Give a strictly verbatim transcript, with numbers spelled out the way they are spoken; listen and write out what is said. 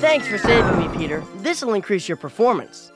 Thanks for saving me, Peter. This'll increase your performance.